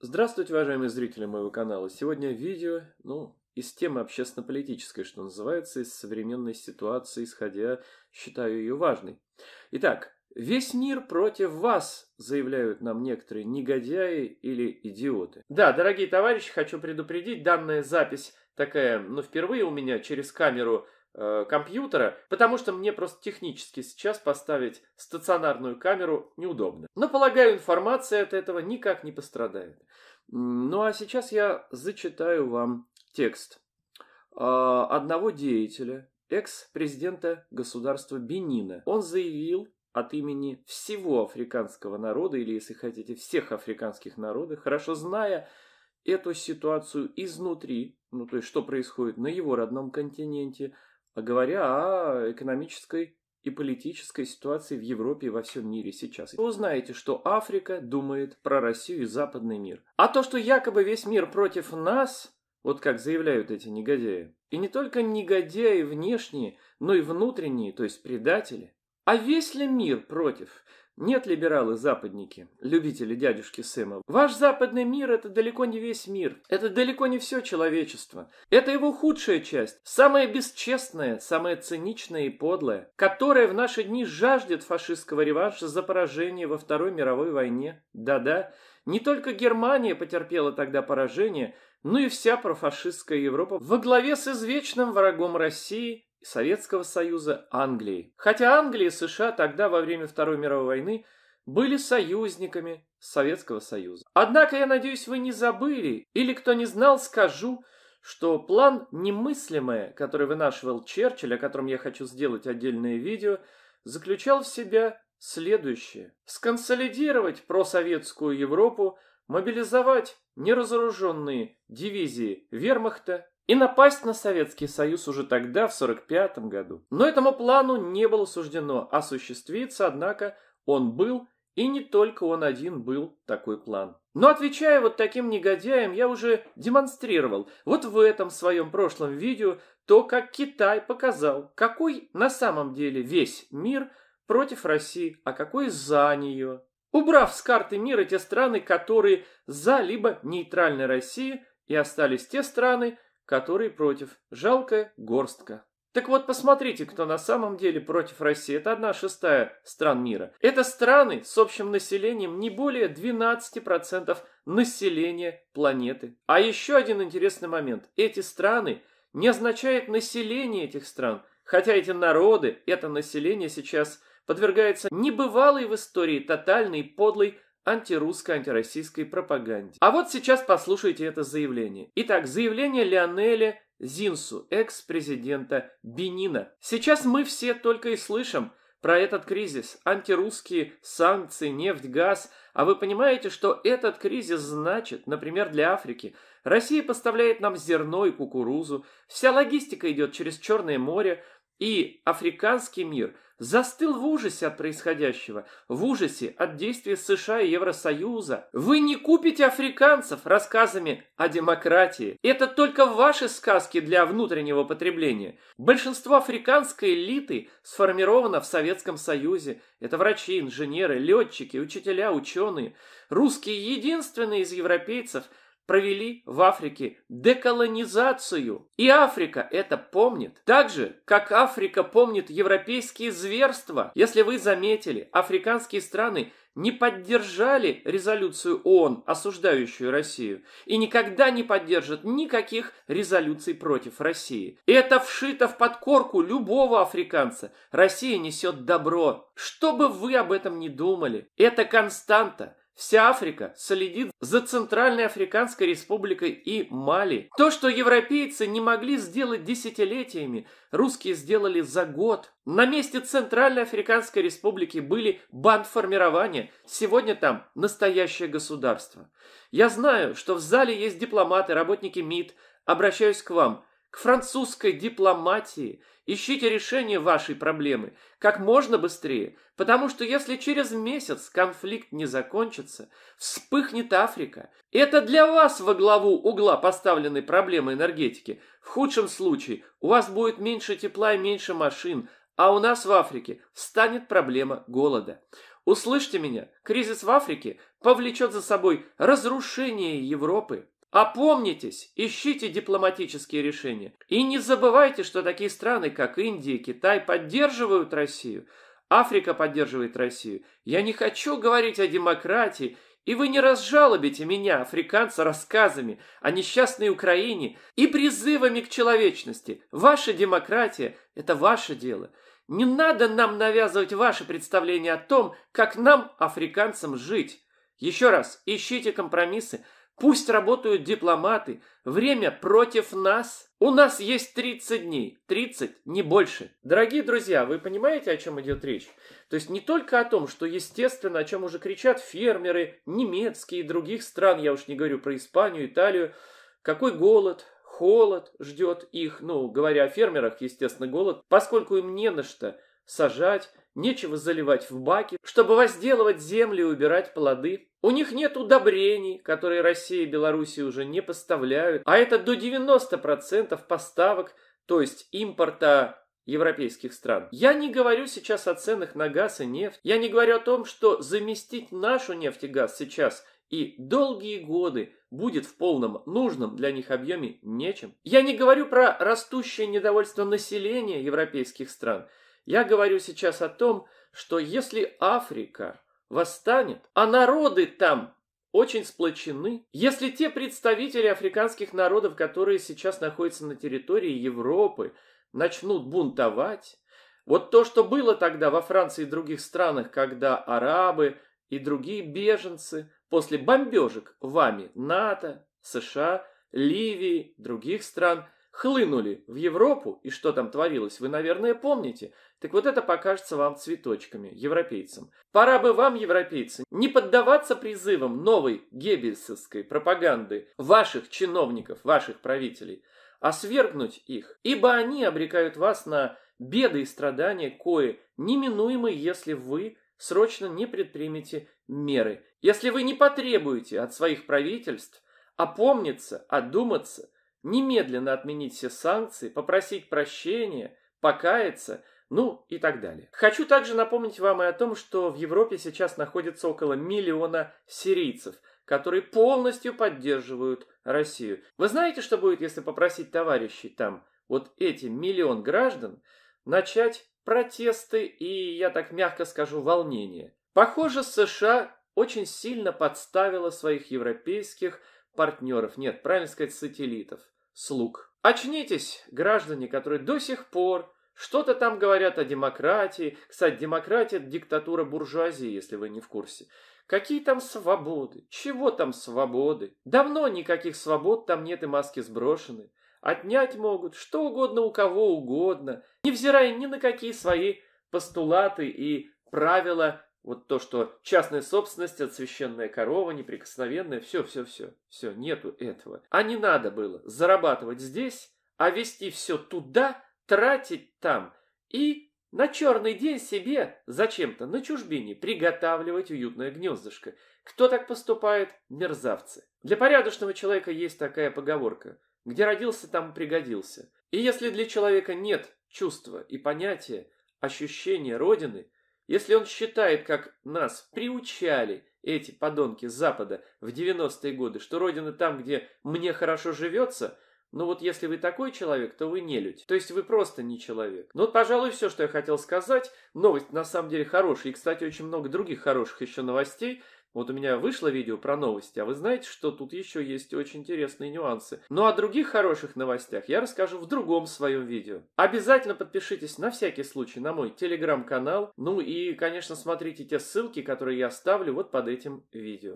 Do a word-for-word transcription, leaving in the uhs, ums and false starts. Здравствуйте, уважаемые зрители моего канала. Сегодня видео, ну, из темы общественно-политической, что называется, из современной ситуации, исходя, считаю ее важной. Итак, весь мир против вас, заявляют нам некоторые негодяи или идиоты. Да, дорогие товарищи, хочу предупредить, данная запись такая, ну, впервые у меня через камеру э, компьютера, потому что мне просто технически сейчас поставить стационарную камеру неудобно. Но, полагаю, информация от этого никак не пострадает. Ну, а сейчас я зачитаю вам текст э, одного деятеля, экс-президента государства Бенина. Он заявил от имени всего африканского народа, или, если хотите, всех африканских народов, хорошо зная эту ситуацию изнутри, ну, то есть, что происходит на его родном континенте, говоря о экономической и политической ситуации в Европе и во всем мире сейчас. Вы узнаете, что Африка думает про Россию и западный мир. А то, что якобы весь мир против нас, вот как заявляют эти негодяи, и не только негодяи внешние, но и внутренние, то есть предатели. А весь ли мир против? Нет, либералы-западники, любители дядюшки Сэма. Ваш западный мир – это далеко не весь мир. Это далеко не все человечество. Это его худшая часть, самая бесчестная, самая циничная и подлая, которая в наши дни жаждет фашистского реванша за поражение во Второй мировой войне. Да-да, не только Германия потерпела тогда поражение, но и вся профашистская Европа во главе с извечным врагом России – Советского Союза, Англии. Хотя Англия и США тогда во время Второй мировой войны были союзниками Советского Союза. Однако, я надеюсь, вы не забыли, или кто не знал, скажу, что план «Немыслимое», который вынашивал Черчилль, о котором я хочу сделать отдельное видео, заключал в себя следующее. Сконсолидировать просоветскую Европу, мобилизовать неразоруженные дивизии вермахта, и напасть на Советский Союз уже тогда, в сорок пятом году. Но этому плану не было суждено осуществиться, однако он был, и не только он один был такой план. Но отвечая вот таким негодяям, я уже демонстрировал вот в этом своем прошлом видео то, как Китай показал, какой на самом деле весь мир против России, а какой за нее. Убрав с карты мира те страны, которые за либо нейтральной России, и остались те страны, которые против. Жалкая горстка. Так вот, посмотрите, кто на самом деле против России. Это одна шестая стран мира. Это страны с общим населением не более двенадцати процентов населения планеты. А еще один интересный момент. Эти страны не означают население этих стран. Хотя эти народы, это население сейчас подвергается небывалой в истории тотальной и подлой антирусской, антироссийской пропаганде. А вот сейчас послушайте это заявление. Итак, заявление Лионеля Зинсу, экс-президента Бенина. Сейчас мы все только и слышим про этот кризис. Антирусские санкции, нефть, газ. А вы понимаете, что этот кризис значит, например, для Африки? Россия поставляет нам зерно и кукурузу. Вся логистика идет через Черное море. И африканский мир застыл в ужасе от происходящего, в ужасе от действий США и Евросоюза. Вы не купите африканцев рассказами о демократии. Это только ваши сказки для внутреннего потребления. Большинство африканской элиты сформировано в Советском Союзе. Это врачи, инженеры, летчики, учителя, ученые. Русские единственные из европейцев – провели в Африке деколонизацию. И Африка это помнит. Так же, как Африка помнит европейские зверства. Если вы заметили, африканские страны не поддержали резолюцию ООН, осуждающую Россию, и никогда не поддержат никаких резолюций против России. Это вшито в подкорку любого африканца. Россия несет добро. Что бы вы об этом ни думали, это константа. Вся Африка следит за Центральной Африканской Республикой и Мали. То, что европейцы не могли сделать десятилетиями, русские сделали за год. На месте Центральной Африканской Республики были бандформирования. Сегодня там настоящее государство. Я знаю, что в зале есть дипломаты, работники МИД. Обращаюсь к вам, к французской дипломатии. Ищите решение вашей проблемы как можно быстрее, потому что если через месяц конфликт не закончится, вспыхнет Африка. Это для вас во главу угла поставлены проблемы энергетики. В худшем случае у вас будет меньше тепла и меньше машин, а у нас в Африке встанет проблема голода. Услышьте меня, кризис в Африке повлечет за собой разрушение Европы. Опомнитесь, ищите дипломатические решения. И не забывайте, что такие страны, как Индия и Китай, поддерживают Россию. Африка поддерживает Россию. Я не хочу говорить о демократии, и вы не разжалобите меня, африканца, рассказами о несчастной Украине и призывами к человечности. Ваша демократия – это ваше дело. Не надо нам навязывать ваши представления о том, как нам, африканцам, жить. Еще раз, ищите компромиссы. Пусть работают дипломаты. Время против нас. У нас есть тридцать дней. тридцать, не больше. Дорогие друзья, вы понимаете, о чем идет речь? То есть не только о том, что, естественно, о чем уже кричат фермеры немецкие и других стран, я уж не говорю про Испанию, Италию, какой голод, холод ждет их. Ну, говоря о фермерах, естественно, голод, поскольку им не на что сажать, нечего заливать в баки, чтобы возделывать земли и убирать плоды. У них нет удобрений, которые Россия и Белоруссия уже не поставляют, а это до девяноста процентов поставок, то есть импорта европейских стран. Я не говорю сейчас о ценах на газ и нефть, я не говорю о том, что заместить нашу нефть и газ сейчас и долгие годы будет в полном нужном для них объеме нечем. Я не говорю про растущее недовольство населения европейских стран. Я говорю сейчас о том, что если Африка восстанет, а народы там очень сплочены, если те представители африканских народов, которые сейчас находятся на территории Европы, начнут бунтовать, вот то, что было тогда во Франции и других странах, когда арабы и другие беженцы после бомбежек вами НАТО, США, Ливии, других стран хлынули в Европу, и что там творилось, вы, наверное, помните. Так вот это покажется вам цветочками, европейцам. Пора бы вам, европейцы, не поддаваться призывам новой геббельсовской пропаганды ваших чиновников, ваших правителей, а свергнуть их, ибо они обрекают вас на беды и страдания, кое неминуемы, если вы срочно не предпримете меры, если вы не потребуете от своих правительств опомниться, одуматься, немедленно отменить все санкции, попросить прощения, покаяться, ну и так далее. Хочу также напомнить вам и о том, что в Европе сейчас находится около миллиона сирийцев, которые полностью поддерживают Россию. Вы знаете, что будет, если попросить товарищей там, вот эти миллион граждан, начать протесты и, я так мягко скажу, волнения? Похоже, США очень сильно подставила своих европейских партнеров, нет, правильно сказать, сателлитов, слуг. Очнитесь, граждане, которые до сих пор что-то там говорят о демократии. Кстати, демократия – это диктатура буржуазии, если вы не в курсе. Какие там свободы? Чего там свободы? Давно никаких свобод там нет, и маски сброшены. Отнять могут что угодно у кого угодно, невзирая ни на какие свои постулаты и правила. Вот то, что частная собственность, отсвященная корова, неприкосновенная, все, все, все, все, нету этого. А не надо было зарабатывать здесь, а везти все туда, тратить там и на черный день себе зачем-то на чужбине приготавливать уютное гнездышко. Кто так поступает? Мерзавцы. Для порядочного человека есть такая поговорка: где родился, там и пригодился. И если для человека нет чувства и понятия, ощущения родины, если он считает, как нас приучали эти подонки с Запада в девяностые годы, что родина там, где мне хорошо живется, ну вот если вы такой человек, то вы нелюдь. То есть вы просто не человек. Ну вот, пожалуй, все, что я хотел сказать. Новость на самом деле хорошая. И, кстати, очень много других хороших еще новостей. Вот у меня вышло видео про новости, а вы знаете, что тут еще есть очень интересные нюансы. Ну о других хороших новостях я расскажу в другом своем видео. Обязательно подпишитесь на всякий случай на мой телеграм-канал. Ну и, конечно, смотрите те ссылки, которые я оставлю вот под этим видео.